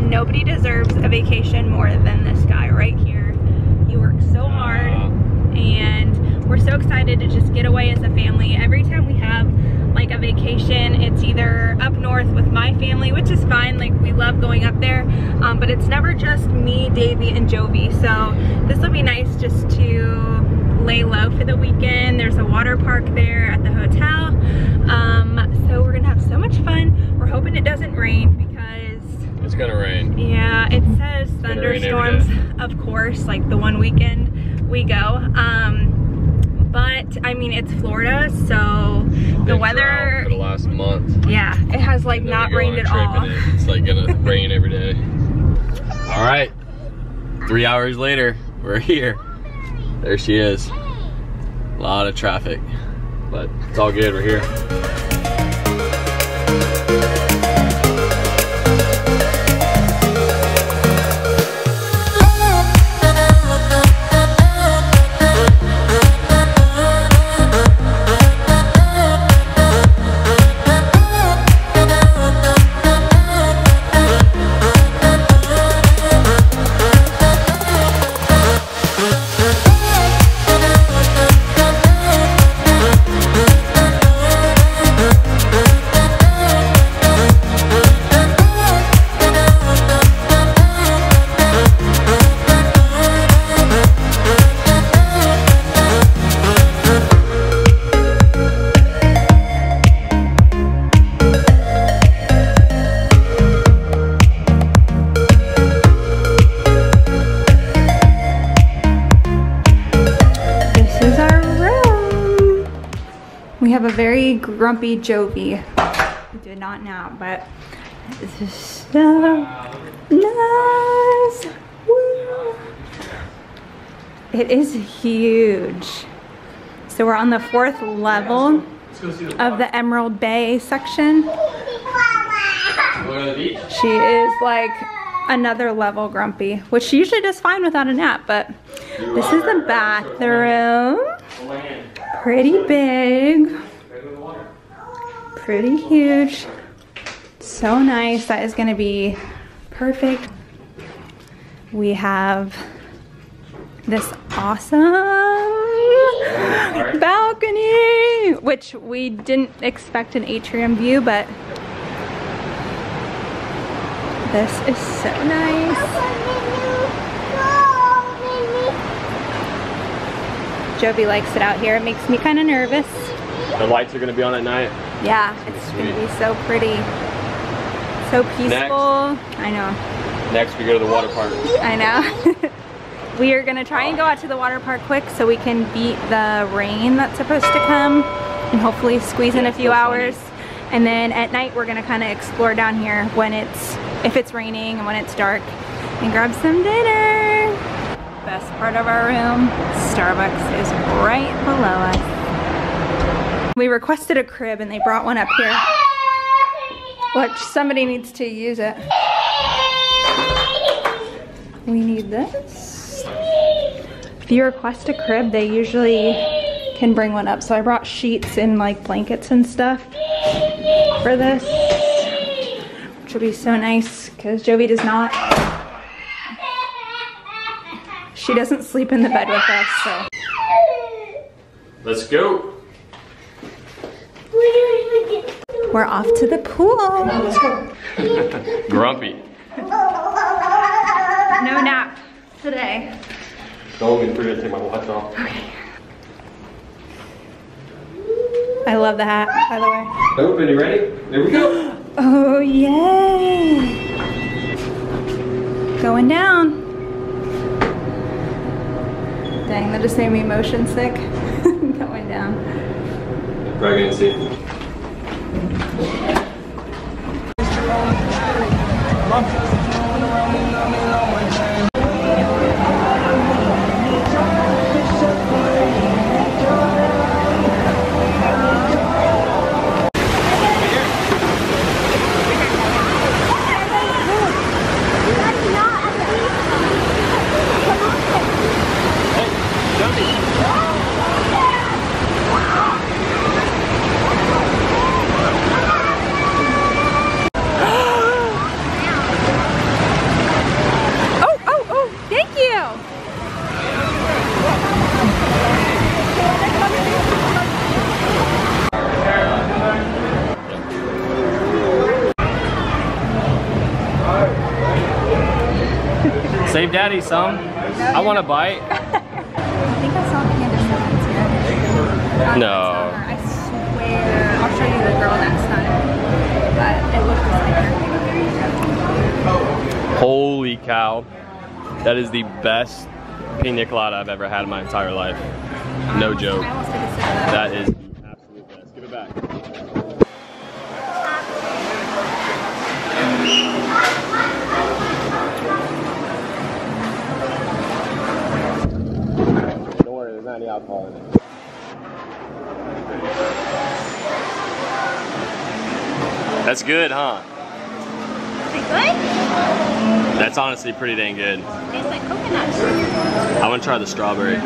Nobody deserves a vacation more than this guy right here. He works so hard, and we're so excited to just get away as a family. Every time we have like a vacation, it's either up north with my family, which is fine, like we love going up there, but it's never just me, Davey, and Jovi. So this will be nice just to lay low for the weekend. There's a water park there at the hotel, so we're gonna have so much fun. We're hoping it doesn't rain because it's gonna rain. Yeah, it says thunderstorms, of course, like the one weekend we go. But I mean, it's Florida, so the weather for the last month. Yeah, it has like not rained at all. It's like gonna rain every day. All right, 3 hours later, we're here. There she is. A lot of traffic, but it's all good. We're here. A very grumpy Jovi. Did not now, but this is so nice. Woo. It is huge. So we're on the 4th level of the Emerald Bay section. She is like another level grumpy, which she usually does fine without a nap, but this is the bathroom. Pretty big. Pretty huge. So nice. That is going to be perfect. We have this awesome balcony, which we didn't expect an atrium view, but this is so nice. Jovi likes it out here. It makes me kind of nervous. The lights are going to be on at night. Yeah, it's going to be so pretty. So peaceful. Next. I know. Next we go to the water park. I know. We are going to try and go out to the water park quick so we can beat the rain that's supposed to come and hopefully squeeze in a few hours. And then at night we're going to kind of explore down here when it's, if it's raining and when it's dark, and grab some dinner. Best part of our room, Starbucks is right below us. We requested a crib and they brought one up here. Which somebody needs to use it. We need this. If you request a crib, they usually can bring one up. So I brought sheets and like blankets and stuff for this, which will be so nice because Jovi does not. She doesn't sleep in the bed with us, so. Let's go. We're off to the pool. Let's go. Grumpy. No nap today. Don't be afraid to take my watch off. Okay. I love the hat, by the way. Open, you ready? There we go. Oh, yay. Going down. Dang, that just made me motion sick. Going down. Pregnancy. Save daddy some. I want a bite. I think I saw panda shovels here. No. I swear. I'll show you the girl next time. But it looks like her. Holy cow. That is the best pina colada I've ever had in my entire life. No joke. That is the absolute best. Give it back. Don't worry, there's not any alcohol in it. That's good, huh? Is it good? That's honestly pretty dang good. It tastes like coconut. I want to try the strawberry.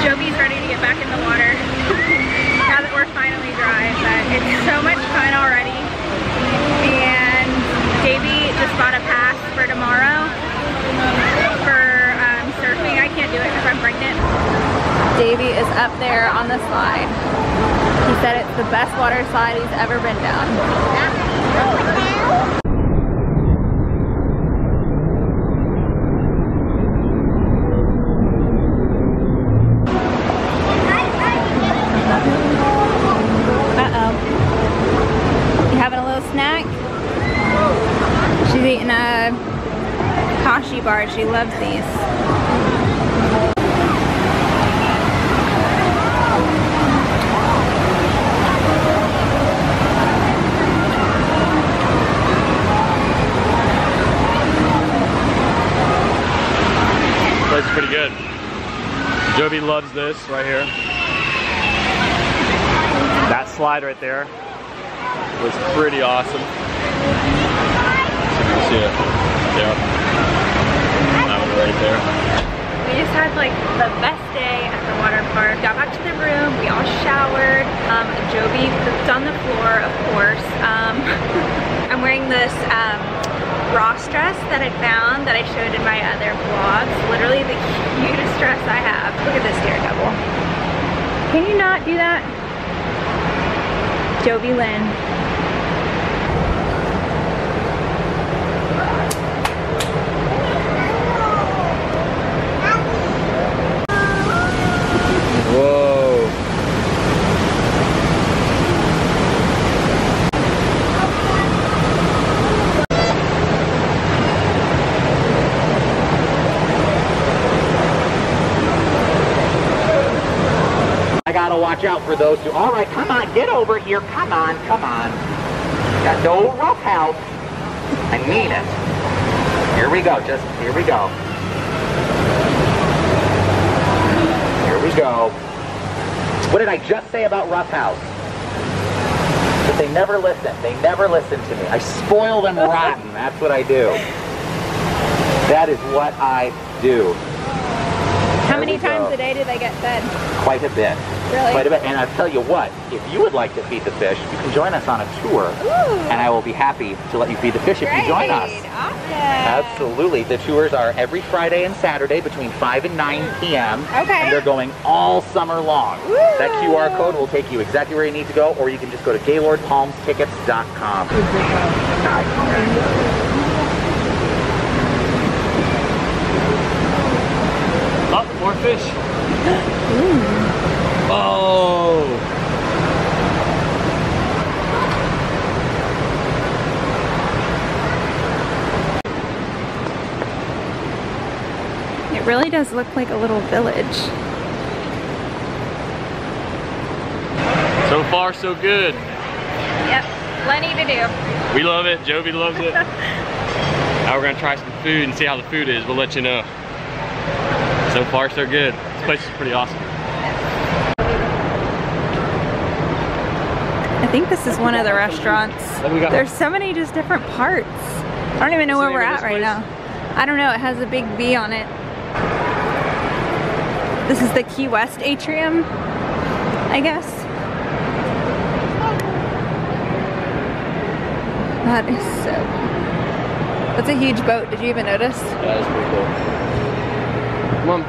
Joby's ready to get back in the water now that we're finally dry, but it's so much fun already. And Davey just bought a pass for tomorrow for surfing. I can't do it because I'm pregnant. Davey is up there on the slide. He said it's the best water slide he's ever been down. Uh-oh. You having a little snack? She's eating a kashi bar. She loves these. It's pretty good. Joby loves this right here. That slide right there was pretty awesome. You see it? Yeah. That one right there. We just had like the best day at the water park. Got back to the room. We all showered. Joby pooped on the floor, of course. I'm wearing this Ross dress that I found that I showed in my other vlogs. Literally the cutest dress I have. Look at this daredevil. Can you not do that? Joby Lynn. Whoa. Watch out for those two. All right, come on, get over here. Come on, come on. Got no rough house. I mean it. Here we go, just here we go. Here we go. What did I just say about rough house? That they never listen. They never listen to me. I spoil them rotten. That's what I do. That is what I do. How many times a day do they get fed? Quite a bit. Really? Quite a bit. And I'll tell you what, if you would like to feed the fish, you can join us on a tour. Ooh. And I will be happy to let you feed the fish. Great. If you join us. Awesome. Absolutely. The tours are every Friday and Saturday between 5 and 9 p.m. Okay. And they're going all summer long. Woo. That QR code will take you exactly where you need to go, or you can just go to GaylordPalmsTickets.com. Oh, more fish. Ooh. Oh! It really does look like a little village. So far, so good. Yep, plenty to do. We love it. Joby loves it. Now we're gonna try some food and see how the food is. We'll let you know. So far, so good. This place is pretty awesome. I think this is one of the restaurants. There's so many just different parts. I don't even know where we're at right now. I don't know, it has a big V on it. This is the Key West Atrium, I guess. That is so cool. That's a huge boat. Did you even notice? Yeah, that's pretty cool. Come on.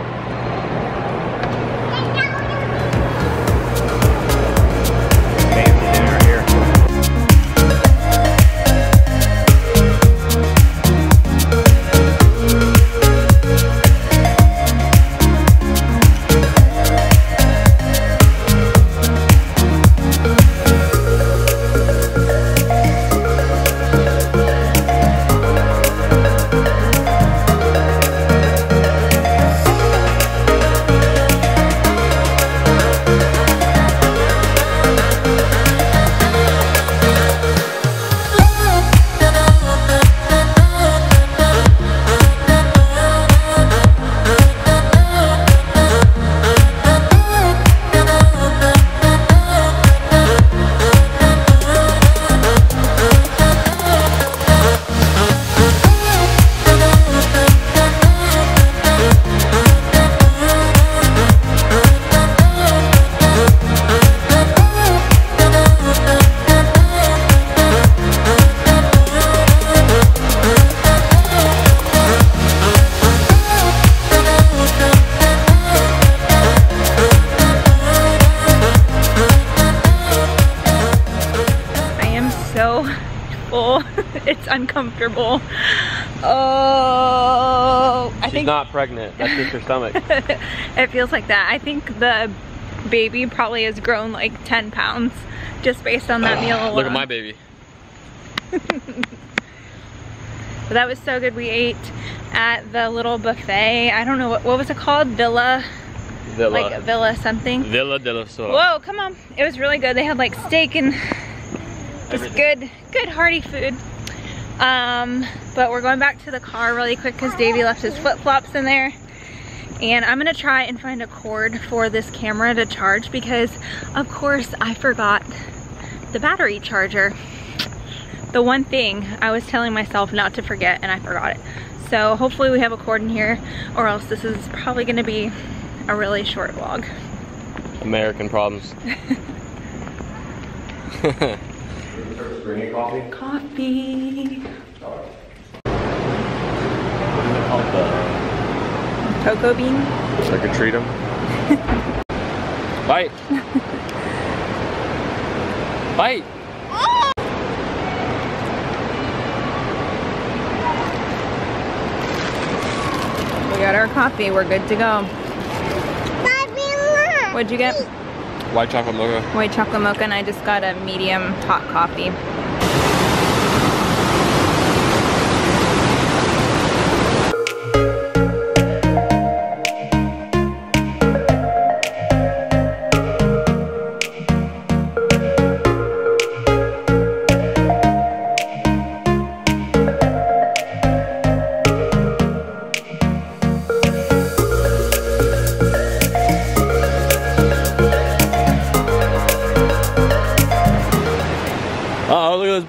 It's uncomfortable. Oh, I think she's not pregnant. That's just her stomach. It feels like that. I think the baby probably has grown like 10 pounds just based on that meal alone. Look at my baby. But that was so good. We ate at the little buffet. I don't know what was it called. Villa. Like Villa something. Villa de la Sola. Whoa, come on. It was really good. They had like steak and just good hearty food. But we're going back to the car really quick because Davey left his flip-flops in there. And I'm gonna try and find a cord for this camera to charge because of course I forgot the battery charger. The one thing I was telling myself not to forget and I forgot it. So hopefully we have a cord in here or else this is probably gonna be a really short vlog. American problems. Bring you coffee? Coffee. What is it called? The cocoa bean? I could treat him. Bite. Bite. Oh. We got our coffee. We're good to go. What'd you get? White chocolate mocha. White chocolate mocha, and I just got a medium hot coffee.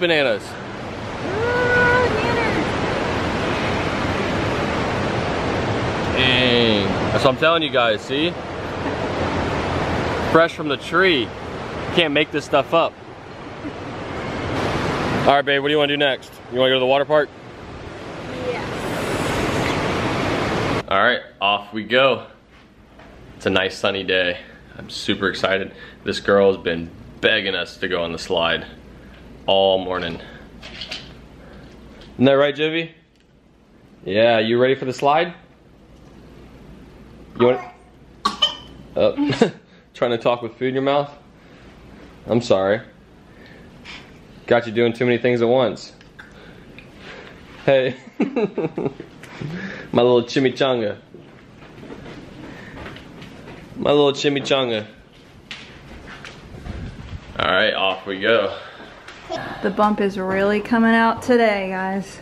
Bananas. Dang. That's what I'm telling you guys, see? Fresh from the tree. Can't make this stuff up. Alright babe, what do you want to do next? You want to go to the water park? Yeah. Alright, off we go. It's a nice sunny day. I'm super excited. This girl has been begging us to go on the slide all morning. Isn't that right, Jivy? Yeah, you ready for the slide? You want oh. Trying to talk with food in your mouth? I'm sorry. Got you doing too many things at once. Hey. My little chimichanga. My little chimichanga. Alright, off we go. The bump is really coming out today, guys.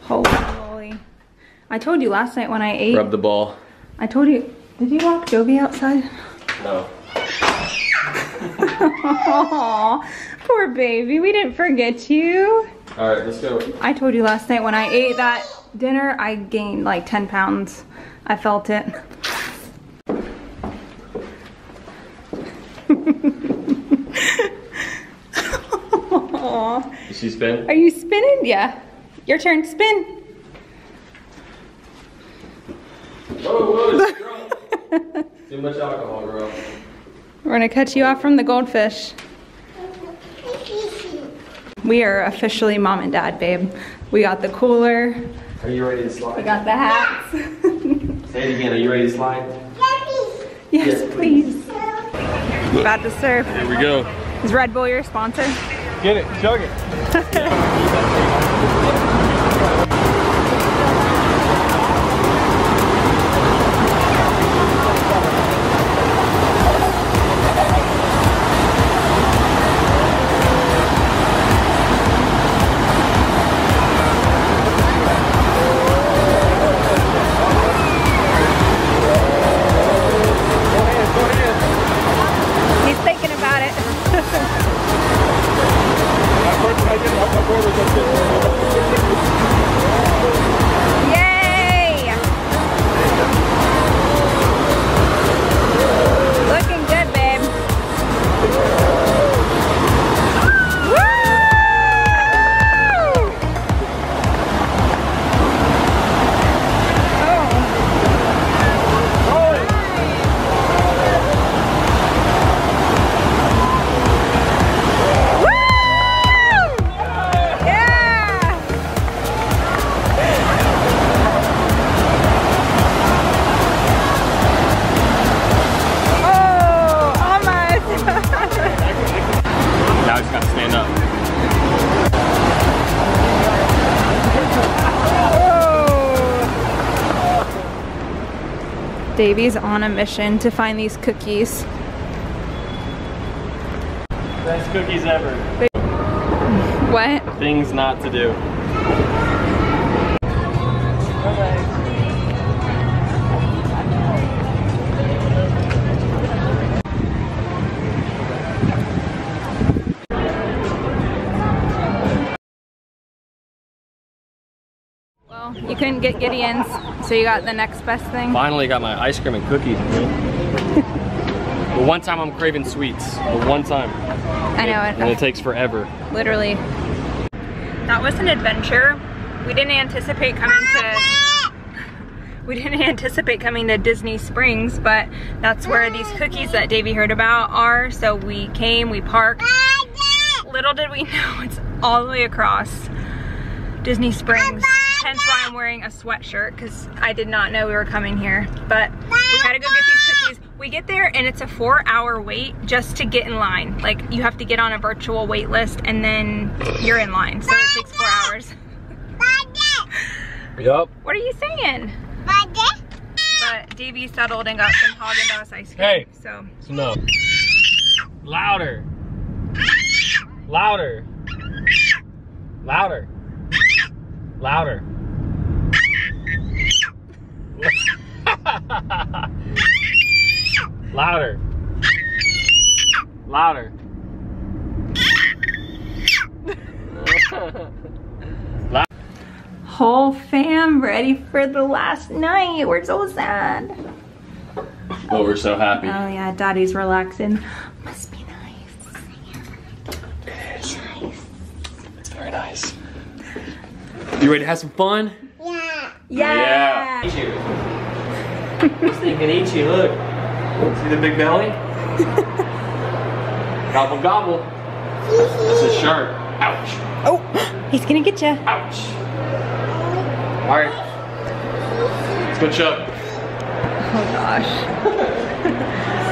Holy moly. I told you last night when I ate. Rub the ball. I told you. Did you walk Joby outside? No. Aww, poor baby. We didn't forget you. Alright, let's go. I told you last night when I ate that dinner, I gained like 10 pounds. I felt it. Aww. Is she spinning? Are you spinning? Yeah. Your turn, spin. Girl. Too much alcohol, girl. We're gonna cut you off from the goldfish. We are officially mom and dad, babe. We got the cooler. Are you ready to slide? We got the hats. Say it again, are you ready to slide? Yes, yes please. About to surf. Here we go. Is Red Bull your sponsor? Get it, chug it. Davey's on a mission to find these cookies. Best cookies ever. What? Things not to do. Well, you couldn't get Gideon's. So you got the next best thing? Finally got my ice cream and cookies. But one time I'm craving sweets. But one time. I know it. And it takes forever. Literally. That was an adventure. We didn't anticipate coming to Disney Springs, but that's where these cookies that Davey heard about are. So we came, we parked. Little did we know it's all the way across Disney Springs. Hence why I'm wearing a sweatshirt, because I did not know we were coming here. But we had to go get these cookies. We get there and it's a 4-hour wait just to get in line. Like, you have to get on a virtual wait list and then you're in line. So it takes 4 hours. Yup. What are you saying? But Davey settled and got some Haagen-Dazs ice cream. Hey, so. No. Louder. Louder. Louder. Louder. Louder. Louder. Whole fam ready for the last night. We're so sad. Oh, we're so happy. Oh yeah, Daddy's relaxing. Must be nice. It is. Nice. It's very nice. You ready to have some fun? Yeah. Yeah. Yeah. Eat you. This thing can eat you, look. See the big belly? Gobble, gobble. That's a shark. Ouch. Oh, he's gonna get you. Ouch. All right. Let's go chub. Oh gosh.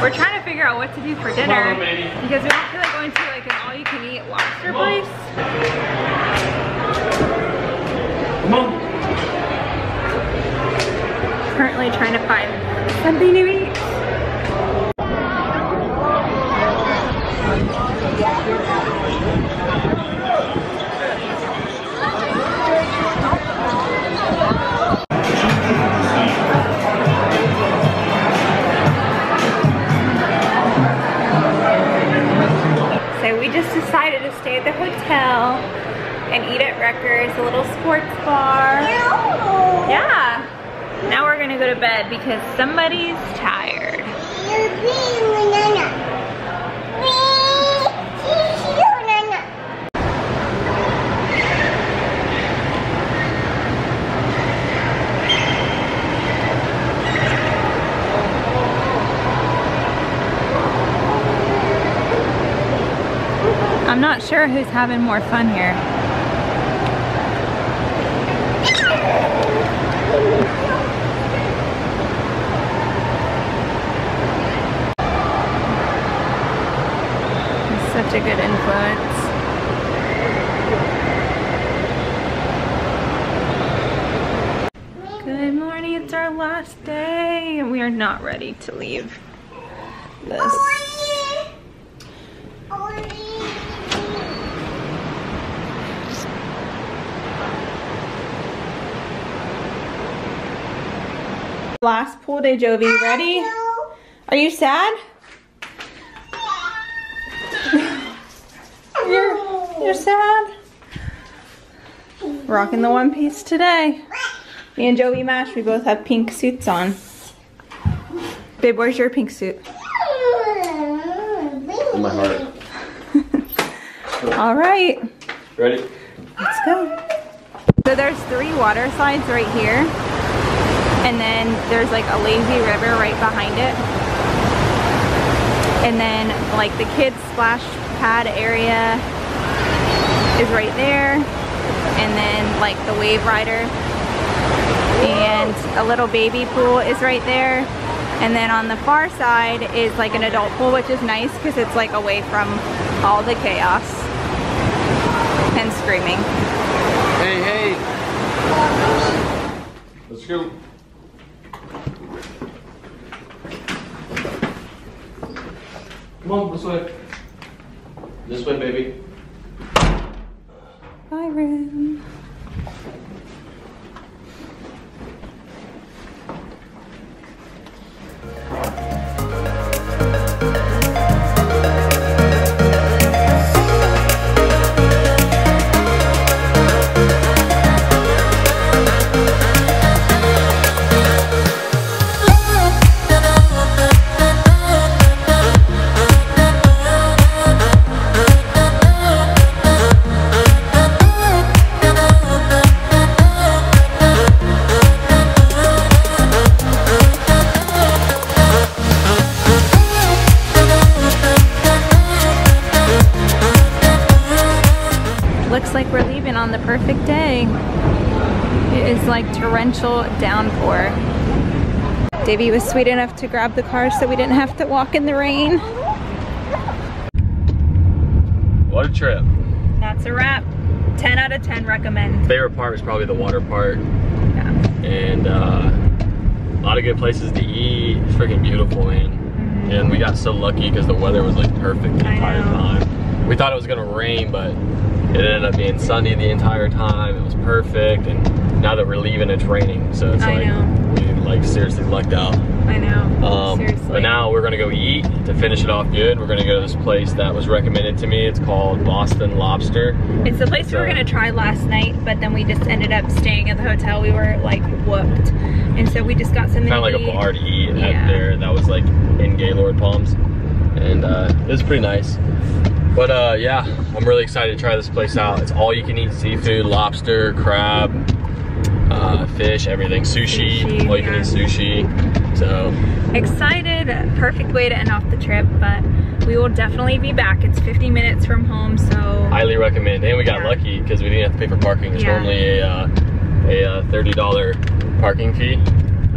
We're trying to figure out what to do for dinner. Come on, baby. Because we don't feel like going to like an all-you-can-eat lobster place. Mom. Currently trying to find something to eat. So we just decided to stay at the hotel and eat at Wreckers, a little sports bar. No. Yeah. Now we're gonna go to bed because somebody's tired. I'm not sure who's having more fun here. It's such a good influence. Good morning, it's our last day and we are not ready to leave this. Last pool day, Jovi. Ready? Are you sad? You're sad? Rocking the one piece today. Me and Jovi Mash, we both have pink suits on. Babe, where's your pink suit? In my heart. All right. Ready? Let's go. So there's 3 water slides right here. And then there's like a lazy river right behind it. And then like the kids splash pad area is right there. And then like the wave rider and a little baby pool is right there. And then on the far side is like an adult pool, which is nice because it's like away from all the chaos and screaming. Hey, hey. Let's go. Mom, this way. This way, baby. Byron. On the perfect day. It is like torrential downpour. Davey was sweet enough to grab the car so we didn't have to walk in the rain. What a trip. That's a wrap. 10 out of 10 recommend. Favorite part was probably the water part. Yeah. And a lot of good places to eat. It's freaking beautiful, man. Mm-hmm. And we got so lucky because the weather was like perfect the entire time. We thought it was gonna rain, but it ended up being sunny the entire time. It was perfect, and now that we're leaving, it's raining. So it's we seriously lucked out. I know. Seriously. But now we're gonna go eat to finish it off good. We're gonna go to this place that was recommended to me. It's called Boston Lobster. It's the place we were gonna try last night, but then we just ended up staying at the hotel. We were like whooped, and so we just got something. Kind of like a bar to eat there. That was like in Gaylord Palms, and it was pretty nice. But yeah, I'm really excited to try this place out. It's all you can eat seafood, lobster, crab, fish, everything. Sushi, all you can eat sushi. So excited, perfect way to end off the trip, but we will definitely be back. It's 50 minutes from home, so highly recommend. And we got lucky because we didn't have to pay for parking. It's normally a $30 parking fee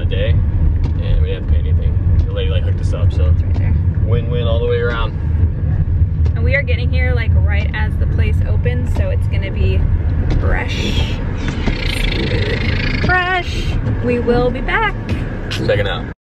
a day, and we didn't have to pay anything. The lady like hooked us up, so it's right there. Win-win all the way around. And we are getting here like right as the place opens, so it's gonna be fresh. We will be back. Checking out.